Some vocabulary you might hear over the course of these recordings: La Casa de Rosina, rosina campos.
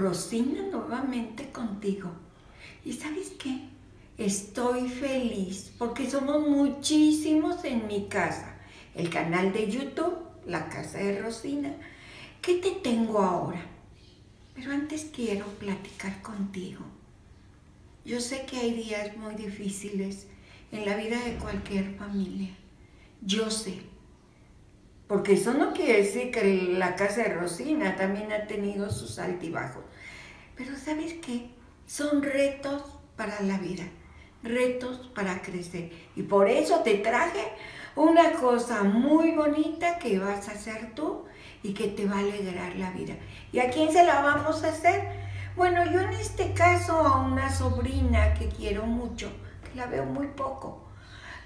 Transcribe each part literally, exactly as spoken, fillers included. Rosina, nuevamente contigo. ¿Y sabes qué? Estoy feliz porque somos muchísimos en mi casa. El canal de YouTube, La Casa de Rosina. ¿Qué te tengo ahora? Pero antes quiero platicar contigo. Yo sé que hay días muy difíciles en la vida de cualquier familia. Yo sé. Porque eso no quiere decir que La Casa de Rosina también ha tenido sus altibajos. Pero ¿sabes qué? Son retos para la vida. Retos para crecer. Y por eso te traje una cosa muy bonita que vas a hacer tú y que te va a alegrar la vida. ¿Y a quién se la vamos a hacer? Bueno, yo en este caso a una sobrina que quiero mucho, que la veo muy poco,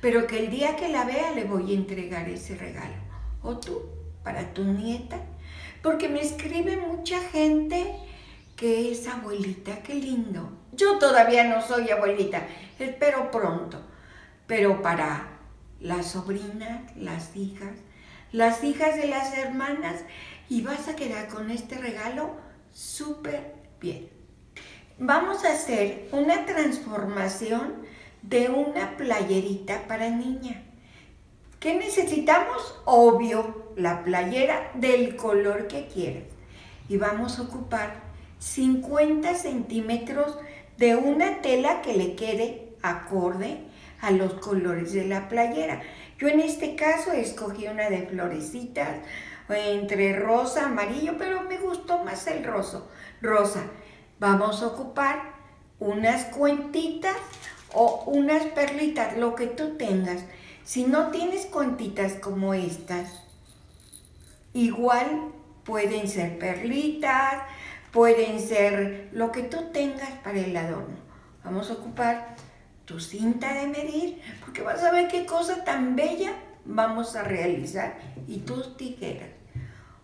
pero que el día que la vea le voy a entregar ese regalo. O tú, para tu nieta, porque me escribe mucha gente que es abuelita, qué lindo. Yo todavía no soy abuelita, espero pronto, pero para las sobrinas, las hijas, las hijas de las hermanas, y vas a quedar con este regalo súper bien. Vamos a hacer una transformación de una playerita para niña. ¿Qué necesitamos? Obvio, la playera del color que quieras. Y vamos a ocupar cincuenta centímetros de una tela que le quede acorde a los colores de la playera. Yo en este caso escogí una de florecitas, entre rosa, amarillo, pero me gustó más el rosa. Rosa. Vamos a ocupar unas cuentitas o unas perlitas, lo que tú tengas. Si no tienes cuentitas como estas, igual pueden ser perlitas, pueden ser lo que tú tengas para el adorno. Vamos a ocupar tu cinta de medir, porque vas a ver qué cosa tan bella vamos a realizar, y tus tijeras,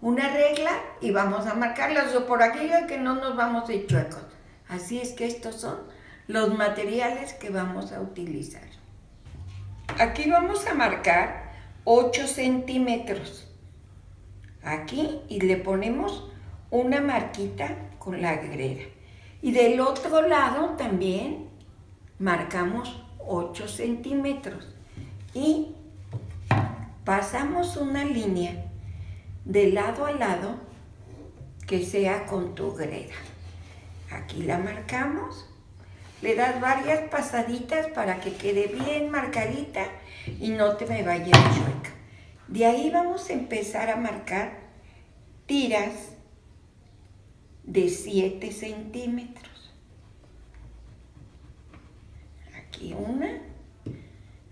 una regla, y vamos a marcarlas por aquello de que no nos vamos a ir chuecos. Así es que estos son los materiales que vamos a utilizar. Aquí vamos a marcar ocho centímetros aquí, y le ponemos una marquita con la greda, y del otro lado también marcamos ocho centímetros y pasamos una línea de lado a lado que sea con tu greda. Aquí la marcamos, le das varias pasaditas para que quede bien marcadita y no te me vaya chueca. De ahí vamos a empezar a marcar tiras de siete centímetros. Aquí una,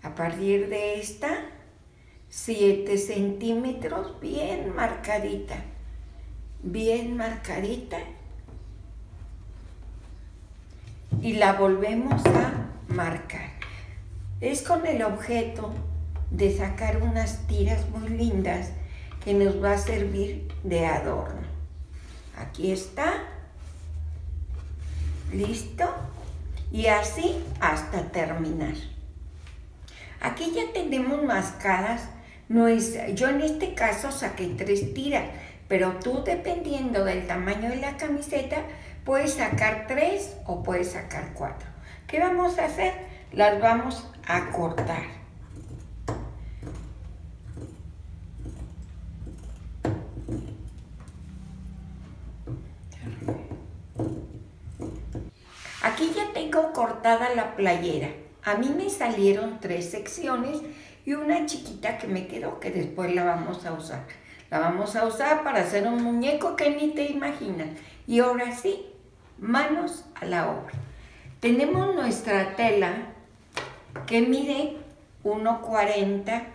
a partir de esta, siete centímetros, bien marcadita, bien marcadita, y la volvemos a marcar. Es con el objeto de sacar unas tiras muy lindas que nos va a servir de adorno. Aquí está, listo. Y así hasta terminar. Aquí ya tenemos mascadas. No es, yo en este caso saqué tres tiras, pero tú, dependiendo del tamaño de la camiseta, puedes sacar tres o puedes sacar cuatro. ¿Qué vamos a hacer? Las vamos a cortar. Aquí ya tengo cortada la playera. A mí me salieron tres secciones y una chiquita que me quedó, que después la vamos a usar. La vamos a usar para hacer un muñeco que ni te imaginas. Y ahora sí, manos a la obra. Tenemos nuestra tela que mide uno cuarenta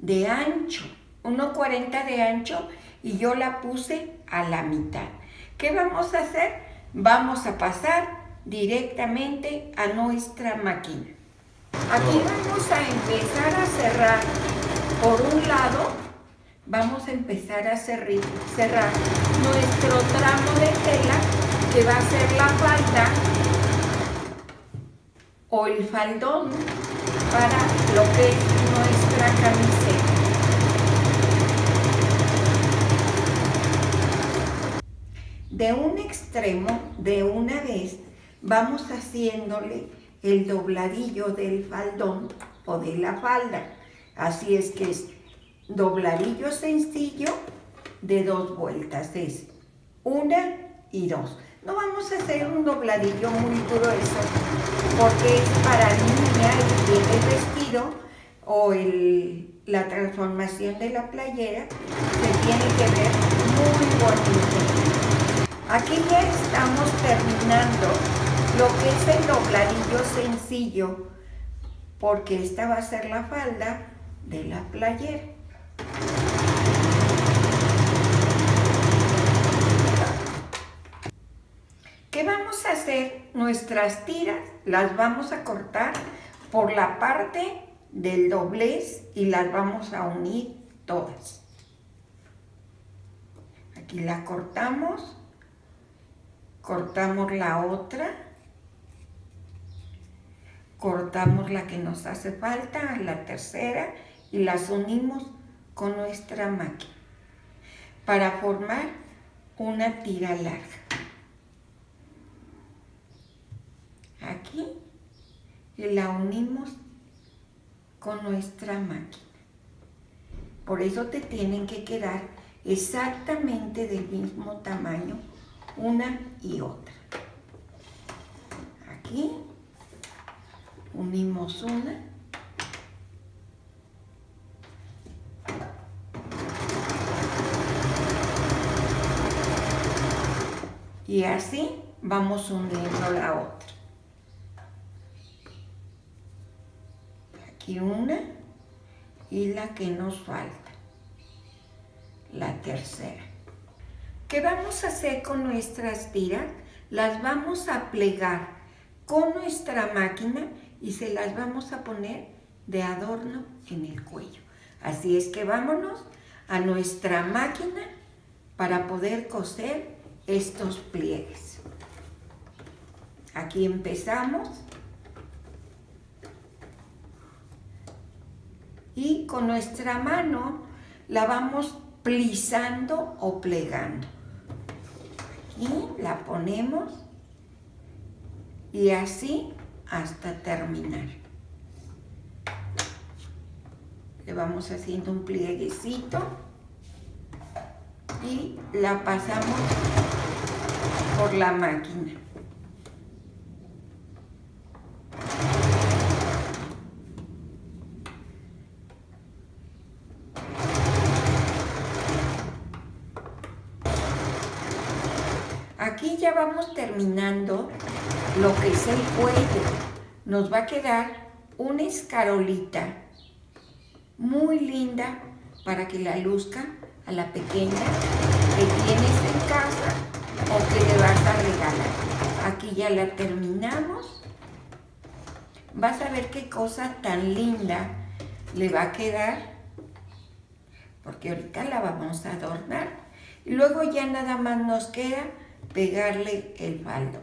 de ancho. uno cuarenta de ancho, y yo la puse a la mitad. ¿Qué vamos a hacer? Vamos a pasar directamente a nuestra máquina. Aquí vamos a empezar a cerrar. Por un lado, vamos a empezar a cerrar nuestro tramo de tela, que va a ser la falda o el faldón para lo que es nuestra camiseta. de un extremo de una vez vamos haciéndole el dobladillo del faldón o de la falda. Así es que es dobladillo sencillo de dos vueltas, es una y dos. No vamos a hacer un dobladillo muy grueso porque es para niña que tiene el vestido o el, la transformación de la playera, se tiene que ver muy bonito. Aquí ya estamos terminando lo que es el dobladillo sencillo porque esta va a ser la falda de la playera. ¿Qué vamos a hacer? Nuestras tiras las vamos a cortar por la parte del doblez y las vamos a unir todas. Aquí la cortamos, cortamos la otra, cortamos la que nos hace falta, la tercera, y las unimos con nuestra máquina para formar una tira larga. Aquí y la unimos con nuestra máquina. Por eso te tienen que quedar exactamente del mismo tamaño una y otra. Aquí unimos una. Y así vamos uniendo la otra. Aquí una y la que nos falta, la tercera. ¿Qué vamos a hacer con nuestras tiras? Las vamos a plegar con nuestra máquina y se las vamos a poner de adorno en el cuello. Así es que vámonos a nuestra máquina para poder coser estos pliegues. Aquí empezamos y con nuestra mano la vamos plisando o plegando. Aquí la ponemos y así hasta terminar. Le vamos haciendo un plieguecito y la pasamos por la máquina. Aquí ya vamos terminando lo que es el cuello. Nos va a quedar una escarolita muy linda para que la luzca a la pequeña que tienes en casa o que le vas a regalar. Aquí ya la terminamos. Vas a ver qué cosa tan linda le va a quedar porque ahorita la vamos a adornar. Y luego ya nada más nos queda pegarle el faldón.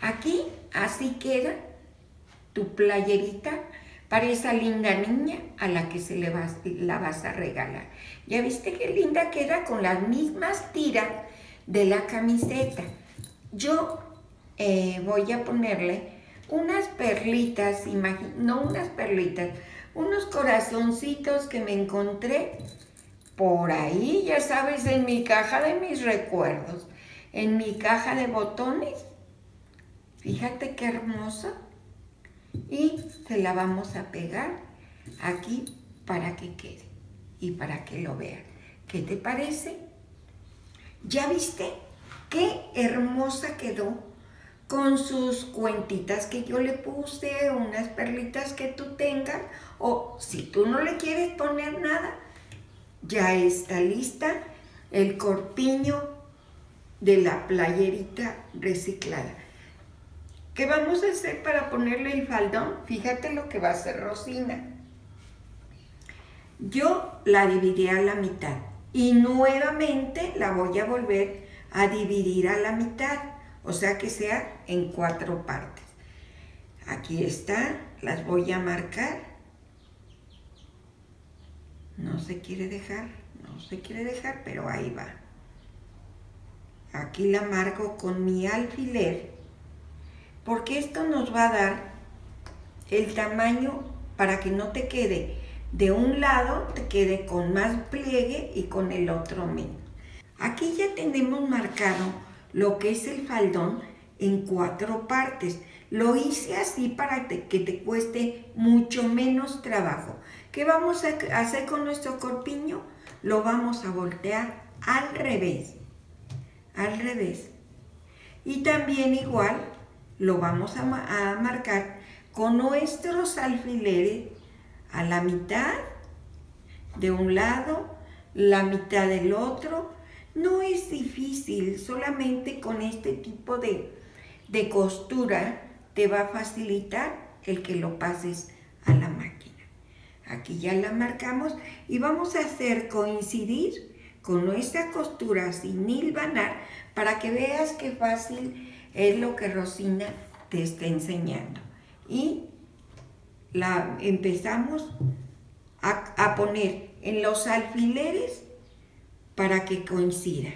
Aquí así queda tu playerita para esa linda niña a la que se le vas, la vas a regalar. Ya viste qué linda queda con las mismas tiras de la camiseta. Yo eh, voy a ponerle unas perlitas, no unas perlitas, unos corazoncitos que me encontré por ahí, ya sabes, en mi caja de mis recuerdos. En mi caja de botones, fíjate qué hermosa, y se la vamos a pegar aquí para que quede y para que lo vean. ¿Qué te parece? ¿Ya viste qué hermosa quedó con sus cuentitas que yo le puse, unas perlitas que tú tengas, o si tú no le quieres poner nada, ya está lista el corpiño de la playerita reciclada? ¿Qué vamos a hacer para ponerle el faldón? Fíjate lo que va a hacer Rosina. Yo la dividiré a la mitad y nuevamente la voy a volver a dividir a la mitad, o sea que sea en cuatro partes. Aquí está, las voy a marcar. No se quiere dejar, no se quiere dejar, pero ahí va. Aquí la marco con mi alfiler, porque esto nos va a dar el tamaño para que no te quede de un lado, te quede con más pliegue y con el otro menos. Aquí ya tenemos marcado lo que es el faldón en cuatro partes. Lo hice así para que te cueste mucho menos trabajo. ¿Qué vamos a hacer con nuestro corpiño? Lo vamos a voltear al revés, al revés. Y también igual lo vamos a, ma a marcar con nuestros alfileres a la mitad de un lado, la mitad del otro. No es difícil, solamente con este tipo de, de costura te va a facilitar el que lo pases a la máquina. Aquí ya la marcamos y vamos a hacer coincidir con nuestra costura sin hilvanar para que veas qué fácil es lo que Rosina te está enseñando. Y la empezamos a, a poner en los alfileres para que coincida.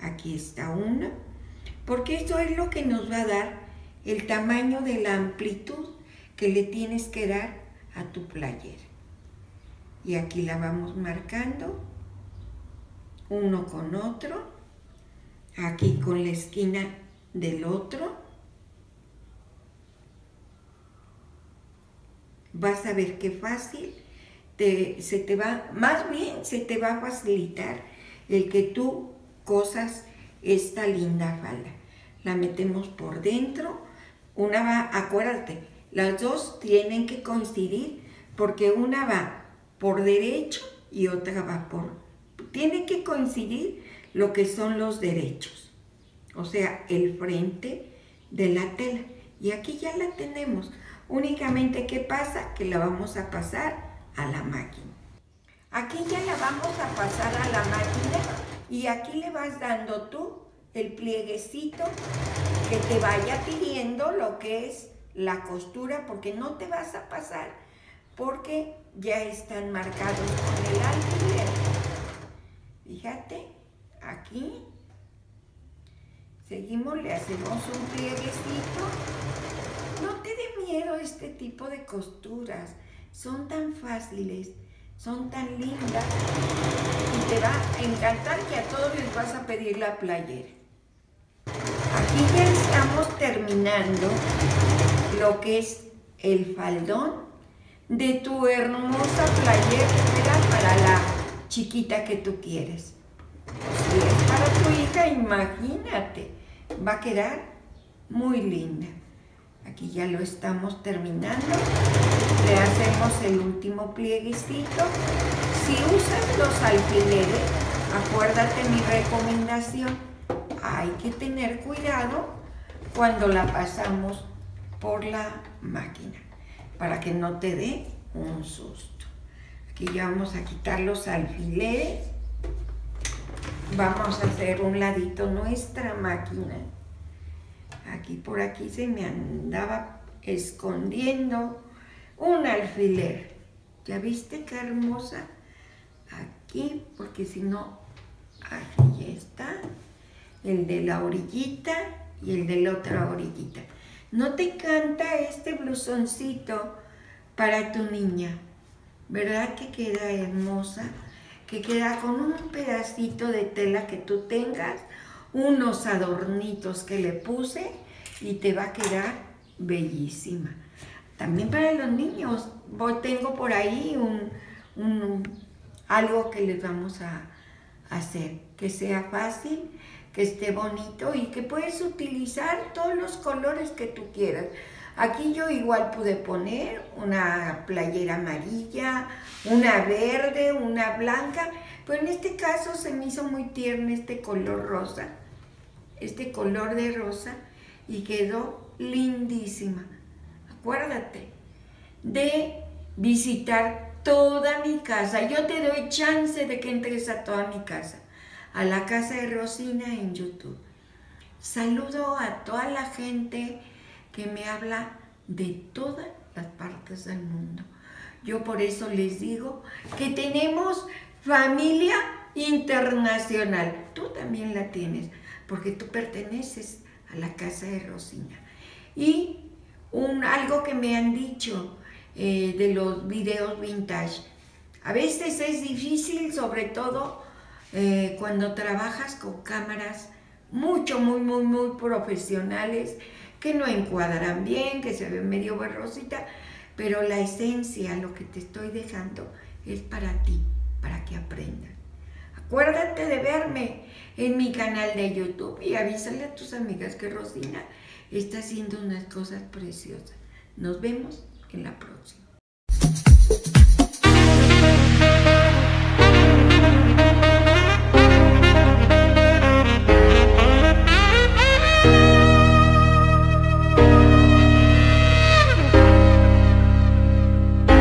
Aquí está uno, porque esto es lo que nos va a dar el tamaño de la amplitud que le tienes que dar a tu playera. Y aquí la vamos marcando uno con otro, aquí con la esquina del otro. Vas a ver qué fácil Te, se te va, más bien se te va a facilitar el que tú cosas esta linda falda. La metemos por dentro, una va, acuérdate, las dos tienen que coincidir porque una va por derecho y otra va por, tiene que coincidir lo que son los derechos, o sea, el frente de la tela. Y aquí ya la tenemos, únicamente ¿qué pasa? Que la vamos a pasar a la máquina. Aquí ya la vamos a pasar a la máquina y aquí le vas dando tú el plieguecito que te vaya pidiendo lo que es la costura, porque no te vas a pasar porque ya están marcados con el alfiler. Fíjate, aquí seguimos, le hacemos un plieguecito. No te dé miedo este tipo de costuras, son tan fáciles, son tan lindas y te va a encantar que a todos les vas a pedir la playera. Aquí ya estamos terminando lo que es el faldón de tu hermosa playera para la chiquita que tú quieres. Si es para tu hija, imagínate, va a quedar muy linda. Aquí ya lo estamos terminando. Le hacemos el último plieguecito. Si usas los alfileres, acuérdate mi recomendación. Hay que tener cuidado cuando la pasamos por la máquina para que no te dé un susto. Aquí ya vamos a quitar los alfileres. Vamos a hacer un ladito nuestra máquina. Aquí por aquí se me andaba escondiendo un alfiler. ¿Ya viste qué hermosa? Aquí, porque si no, aquí ya está. El de la orillita y el de la otra orillita. ¿No te encanta este blusoncito para tu niña? ¿Verdad que queda hermosa? Que queda con un pedacito de tela que tú tengas, unos adornitos que le puse y te va a quedar bellísima. También para los niños, tengo por ahí un, un, algo que les vamos a hacer, que sea fácil, que esté bonito y que puedes utilizar todos los colores que tú quieras. Aquí yo igual pude poner una playera amarilla, una verde, una blanca, pero en este caso se me hizo muy tierno este color rosa, este color de rosa, y quedó lindísima. Acuérdate de visitar toda mi casa. Yo te doy chance de que entres a toda mi casa, a la casa de Rosina en YouTube. Saludo a toda la gente que me habla de todas las partes del mundo. Yo por eso les digo que tenemos familia internacional. Tú también la tienes. porque tú perteneces a la casa de Rosina. Y un, algo que me han dicho eh, de los videos vintage, a veces es difícil, sobre todo eh, cuando trabajas con cámaras mucho, muy, muy, muy profesionales, que no encuadran bien, que se ven medio borrosita, pero la esencia, lo que te estoy dejando, es para ti, para que aprendas. Acuérdate de verme en mi canal de YouTube y avísale a tus amigas que Rosina está haciendo unas cosas preciosas. Nos vemos en la próxima.